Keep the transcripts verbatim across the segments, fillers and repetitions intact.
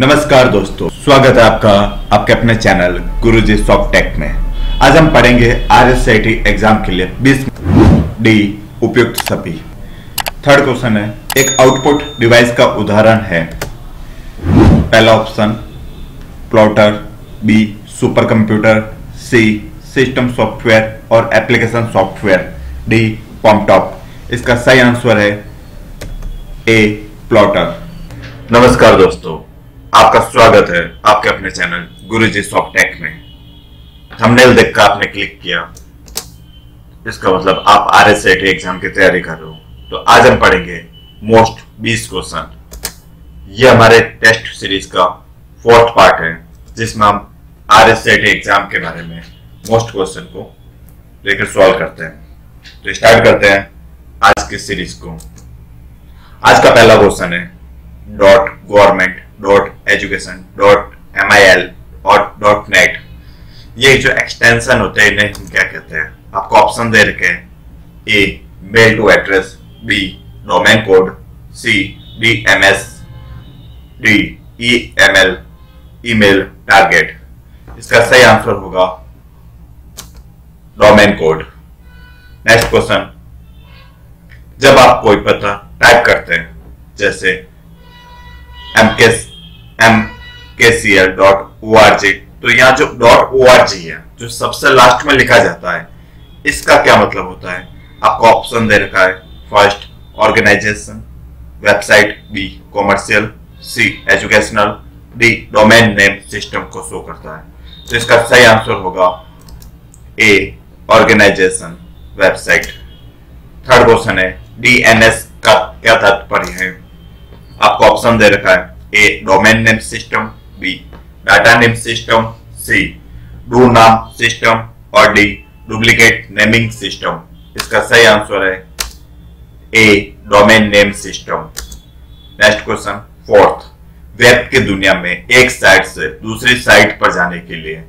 नमस्कार दोस्तों, स्वागत है आपका आपके अपने चैनल गुरुजी सॉफ्ट टेक में। आज हम पढ़ेंगे आरएसआईटी एग्जाम के लिए बीस डी उपयुक्त सभी। थर्ड क्वेश्चन है, एक आउटपुट डिवाइस का उदाहरण है। पहला option plotter, B super computer, C system software और एप्लीकेशन सॉफ्टवेयर, डी पॉमटॉप। इसका सही आंसर है ए प्लॉटर। नमस्कार दोस्तों, आपका स्वागत है आपके अपने चैनल गुरुजी सॉफ्ट टेक में। थंबनेल देखकर आपने क्लिक किया, इसका मतलब आप आरएसआईटी एग्जाम की तैयारी कर रहे हो। तो आज हम पढ़ेंगे मोस्ट बीस क्वेश्चन। ये हमारे टेस्ट सीरीज का फोर्थ पार्ट है, जिसमें हम आरएसआईटी एग्जाम के बारे में मोस्ट क्वेश्चन को लेकर सॉल्व करते हैं। तो स्टार्ट करते हैं आज की सीरीज को। आज का पहला क्वेश्चन है dot government dot education dot M I L और डॉट नेट, ये जो एक्सटेंशन होते हैं इन्हें हम क्या कहते हैं? आपको ऑप्शन दे रखे हैं, A mail to address, B domain code, C D M S, D E M L email target. इसका सही आंसर होगा डोमेन कोड। नेक्स्ट क्वेश्चन, जब आप कोई पता टाइप करते हैं, जैसे M K C L dot O R G, तो यहाँ जो डॉट ओ आर जी है जो सबसे लास्ट में लिखा जाता है, इसका क्या मतलब होता है? आपको ऑप्शन दे रखा है, first organisation, website, B commercial, C educational, D domain name system को शो करता है। तो इसका सही आंसर होगा A organisation website. Third question है डी एन एस का क्या तात्पर्य है? आपको ऑप्शन दे रखा है, A domain name system, B data name system, C do नाम सिस्टम और डी डुप्लीकेट नेमिंग सिस्टम। इसका सही आंसर है A domain name system. Next question fourth, web की दुनिया में एक साइट से दूसरी साइट पर जाने के लिए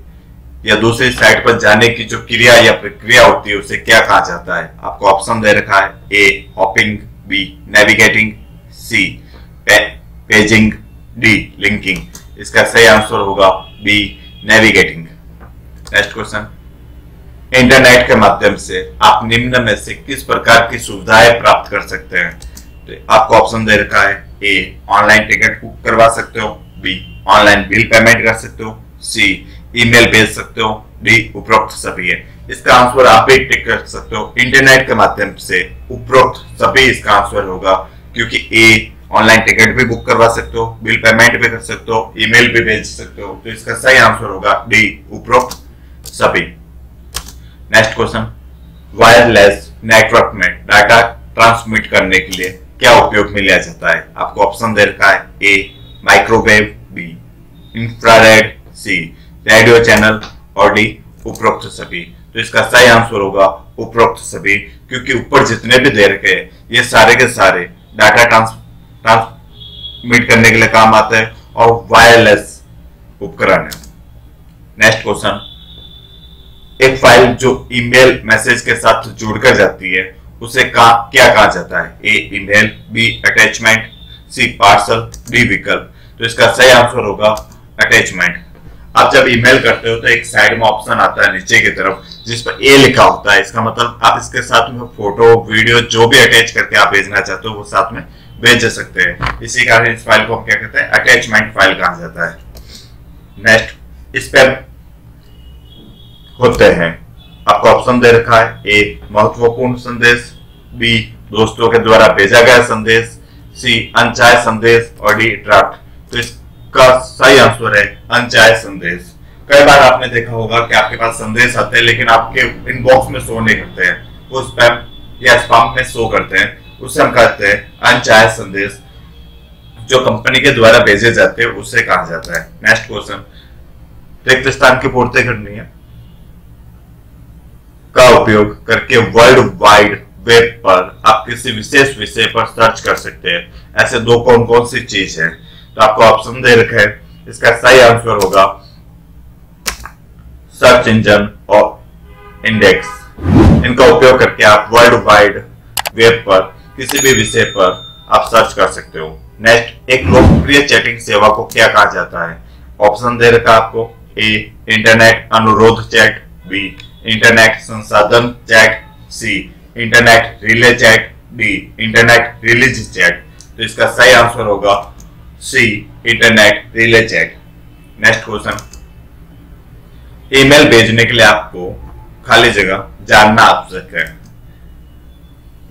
या दूसरी साइट पर जाने की जो क्रिया या प्रक्रिया होती है उसे क्या कहा जाता है? आपको ऑप्शन दे रखा है, A hopping, B navigating, C paging, D linking. इसका सही आंसर होगा B navigating. Next question, internet के माध्यम से आप निम्न में से किस प्रकार की सुविधाएं प्राप्त कर सकते हैं? तो आपको ऑप्शन दे रखा है, ए ऑनलाइन टिकट बुक करवा सकते हो, बी ऑनलाइन बिल पेमेंट कर सकते हो, सी ईमेल भेज सकते हो, डी उपरोक्त सभी है। इसका आंसर आप ही टिक कर सकते हो, इंटरनेट के माध्यम से उपरोक्त सभी इसका आंसर होगा, क्योंकि ए ऑनलाइन टिकट भी बुक करवा सकते हो, बिल पेमेंट भी कर सकते हो, ईमेल भी भेज सकते हो। तो इसका सही आंसर होगा डी उपरोक्त सभी। नेक्स्ट क्वेश्चन, वायरलेस नेटवर्क में डाटा ट्रांसमिट करने के लिए क्या उपयोग में लिया जाता है? आपको ऑप्शन दे रखा है, A microwave, B infrared, C radio channel और डी उपरोक्त सभी। तो इसका सही आंसर होगा उपरोक्त सभी, क्योंकि ऊपर जितने भी दे रखे हैं ये सारे के सारे डाटा ट्रांस ट्रांसमिट करने के लिए काम आता है और वायरलेस उपकरण है। नेक्स्ट क्वेश्चन, एक फाइल जो ईमेल मैसेज के साथ जुड़कर जाती है उसे का, क्या कहा जाता है? A email, B attachment, C parcel, D विकल्प। तो इसका सही आंसर होगा अटैचमेंट। आप जब ईमेल करते हो तो एक साइड में ऑप्शन आता है नीचे की तरफ जिस पर ए लिखा होता है, इसका मतलब आप इसके साथ में फोटो, वीडियो जो भी अटैच करके आप भेजना चाहते हो वो साथ में भेज सकते हैं। इसी कारण इस फाइल को हम क्या कहते हैं? अटैचमेंट फाइल कहा जाता है। नेक्स्ट, स्पैम होते हैं। आपको ऑप्शन दे रखा है, ए महत्वपूर्ण संदेश, बी दोस्तों के द्वारा भेजा गया संदेश, सी अनचाहे संदेश और डी ड्राफ्ट। तो इसका सही आंसर है अनचाहे संदेश। कई बार आपने देखा होगा कि आपके पास संदेश आते हैं लेकिन आपके इनबॉक्स में शो नहीं करते हैं, वो स्पैम या स्पैम में शो करते हैं, उससे हम कहते हैं अनचाहे संदेश। जो कंपनी के द्वारा भेजे जाते हैं उसे कहा जाता है। नेक्स्ट क्वेश्चन, रिक्त स्थान की पूर्ति करनी है का उपयोग करके वर्ल्ड वाइड वेब पर आप किसी विशेष विषय पर सर्च कर सकते हैं, ऐसे दो कौन कौन सी चीज है? तो आपको ऑप्शन दे रखे हैं, इसका सही आंसर होगा सर्च इंजन और इंडेक्स। इनका उपयोग करके आप वर्ल्ड वाइड वेब पर किसी भी विषय पर आप सर्च कर सकते हो। नेक्स्ट, एक लोकप्रिय चैटिंग सेवा को क्या कहा जाता है? ऑप्शन दे रखा आपको, ए इंटरनेट अनुरोध चैट, बी इंटरनेट संसाधन chat, C internet relay chat, D internet release chat. तो इसका सही आंसर होगा C internet relay chat. Next question, email भेजने के लिए आपको खाली जगह जानना आवश्यक है।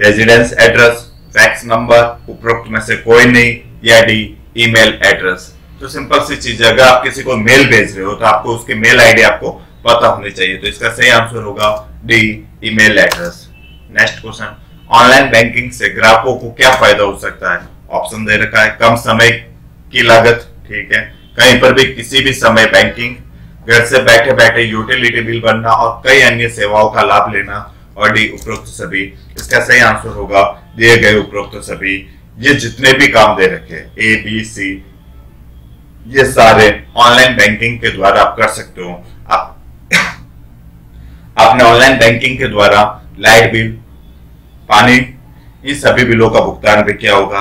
रेजिडेंस एड्रेस, फैक्स नंबर, उपरोक्त में से कोई नहीं, या डी ईमेल एड्रेस। तो सिंपल सी चीज है, अगर आप किसी को मेल भेज रहे हो तो आपको उसके मेल आईडी आपको पता होनी चाहिए। तो इसका सही आंसर होगा D email address. Next question, online banking से ग्राहकों को क्या फायदा हो सकता है? ऑप्शन दे रखा है, कम समय की लागत, ठीक है, कहीं पर भी किसी भी समय बैंकिंग, घर से बैठे बैठे यूटिलिटी बिल भरना और कई अन्य सेवाओं का लाभ लेना, और डी उपरोक्त सभी। इसका सही आंसर होगा दिए गए उपरोक्त सभी। ये जितने भी काम दे रखे ए बी सी, ये सारे ऑनलाइन बैंकिंग के द्वारा आप कर सकते हो। आप आपने ऑनलाइन बैंकिंग के द्वारा लाइट बिल, पानी, इन सभी बिलों का भुगतान भी किया होगा।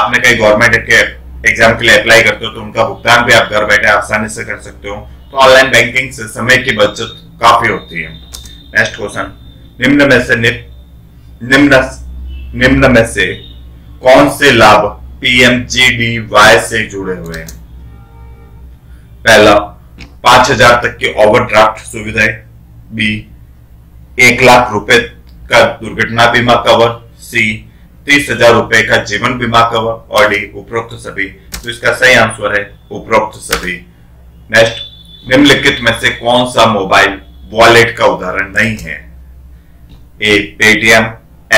आपने कई गवर्नमेंट के एग्जाम के लिए अप्लाई करते हो तो उनका भुगतान भी आप घर बैठे आसानी से कर सकते हो। तो ऑनलाइन बैंकिंग से समय की बचत काफी होती है। नेक्स्ट क्वेश्चन, निम्न में से नि, निम्न निम्न में से कौन से लाभ पीएम जी डी वाई से जुड़े हुए हैं? पहला, पांच हजार तक की ओवरड्राफ्ट सुविधा, बी एक लाख रुपए का दुर्घटना बीमा कवर, सी तीस हजार रुपए का जीवन बीमा कवर, और डी उपरोक्त सभी। तो इसका सही आंसर है उपरोक्त सभी। नेक्स्ट, निम्नलिखित में से कौन सा मोबाइल वॉलेट का उदाहरण नहीं है? A Paytm,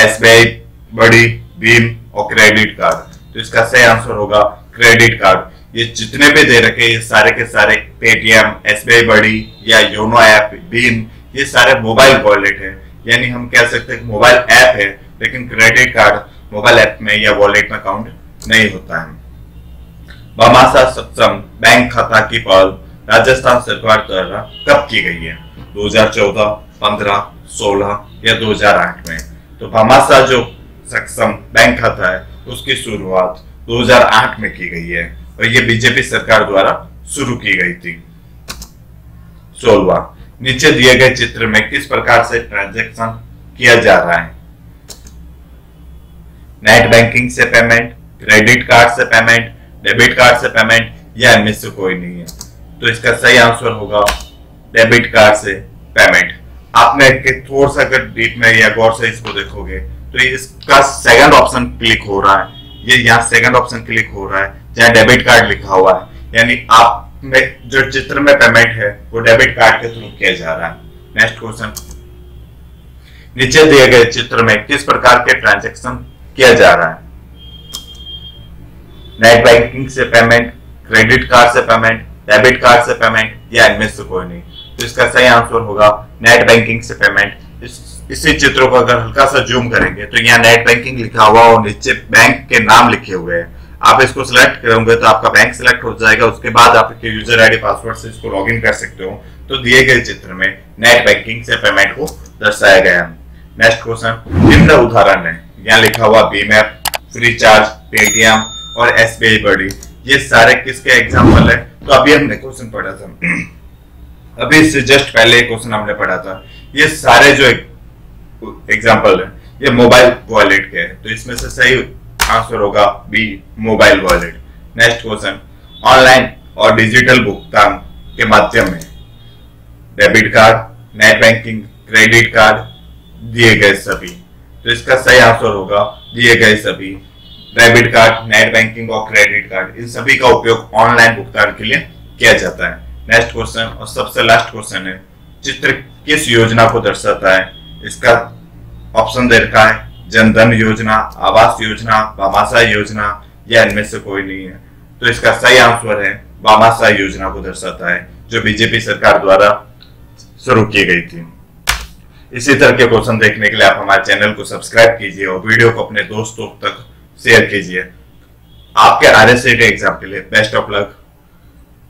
S B I buddy भीम और क्रेडिट कार्ड। तो इसका सही आंसर होगा क्रेडिट कार्ड। ये जितने भी दे रखे ये सारे के सारे पेटीएम, एस बी आई बड़ी या योनो ऐप, भीम, ये सारे मोबाइल वॉलेट है। यानी हम कह सकते हैं मोबाइल ऐप है, लेकिन क्रेडिट कार्ड मोबाइल ऐप में या वॉलेट में काउंट नहीं होता है। बामासा सक्षम बैंक खाता की पहल राजस्थान सरकार द्वारा कब की गई है? दो हजार चौदह, पंद्रह, सोलह या दो हजार आठ में। तो भमाशा जो सक्षम बैंक खाता है उसकी शुरुआत दो हजार आठ में की गई है और ये बीजेपी सरकार द्वारा शुरू की गई थी। सोलवा, नीचे दिए गए चित्र में किस प्रकार से ट्रांजैक्शन किया जा रहा है? नेट बैंकिंग से पेमेंट, क्रेडिट कार्ड से पेमेंट, डेबिट कार्ड से पेमेंट, या इनमें से कोई नहीं है। तो इसका सही आंसर होगा डेबिट कार्ड से पेमेंट। आपने थोड़ा सा अगर डीप में या गौर से इसको देखोगे तो इसका सेकंड ऑप्शन क्लिक हो रहा है, ये यहाँ सेकंड ऑप्शन क्लिक हो रहा है जहाँ डेबिट कार्ड लिखा हुआ है। यानी आप में जो चित्र में पेमेंट है वो डेबिट कार्ड के थ्रू किया जा रहा है। नेक्स्ट क्वेश्चन, नीचे दिए गए चित्र में किस प्रकार के ट्रांजैक्शन किया जा रहा है? नेट बैंकिंग से पेमेंट, क्रेडिट कार्ड से पेमेंट, डेबिट कार्ड से पेमेंट, या इनमें से कोई नहीं। तो इसका सही आंसर होगा नेट बैंकिंग से पेमेंट। इस, इसी चित्र को अगर हल्का सा जूम करेंगे तो यहाँ नेट बैंकिंग लिखा हुआ और नीचे बैंक के नाम लिखे हुए हैं। आप इसको सिलेक्ट करोगे तो आपका बैंक सिलेक्ट हो जाएगा। उसके बाद आपके यूजर आईडी पासवर्ड से इसको लॉगिन कर सकते हो। तो दिए गए चित्र में नेट बैंकिंग से पेमेंट को दर्शाया गया। नेक्स्ट क्वेश्चन, निम्न उदाहरण है, यहाँ लिखा हुआ भीम ऐप, फ्री चार्ज, पेटीएम और एसबीआई बड़ी, ये सारे किसके एग्जाम्पल है? तो अभी हमने क्वेश्चन पढ़ा था, अभी इससे जस्ट पहले क्वेश्चन हमने पढ़ा था। ये सारे जो एग्जाम्पल है ये मोबाइल वॉलेट के है। तो इसमें से सही आंसर होगा B mobile wallet. Next question, online और डिजिटल भुगतान के माध्यम में debit card, net banking, credit card, दिए गए सभी। तो इसका सही आंसर होगा दिए गए सभी। डेबिट कार्ड, नेट बैंकिंग और क्रेडिट कार्ड, इन सभी का उपयोग ऑनलाइन भुगतान के लिए किया जाता है। नेक्स्ट क्वेश्चन और सबसे लास्ट क्वेश्चन है, चित्र किस योजना को दर्शाता है? इसका ऑप्शन दे रखा है जनधन योजना, आवास योजना, बामासा योजना, या इनमें से कोई नहीं है। तो इसका सही आंसर है बामासा योजना को दर्शाता है, जो बीजेपी सरकार द्वारा शुरू की गई थी। इसी तरह के क्वेश्चन देखने के लिए आप हमारे चैनल को सब्सक्राइब कीजिए और वीडियो को अपने दोस्तों तक शेयर कीजिए। आपके आरएसएटी एग्जाम के लिए बेस्ट ऑफ लक।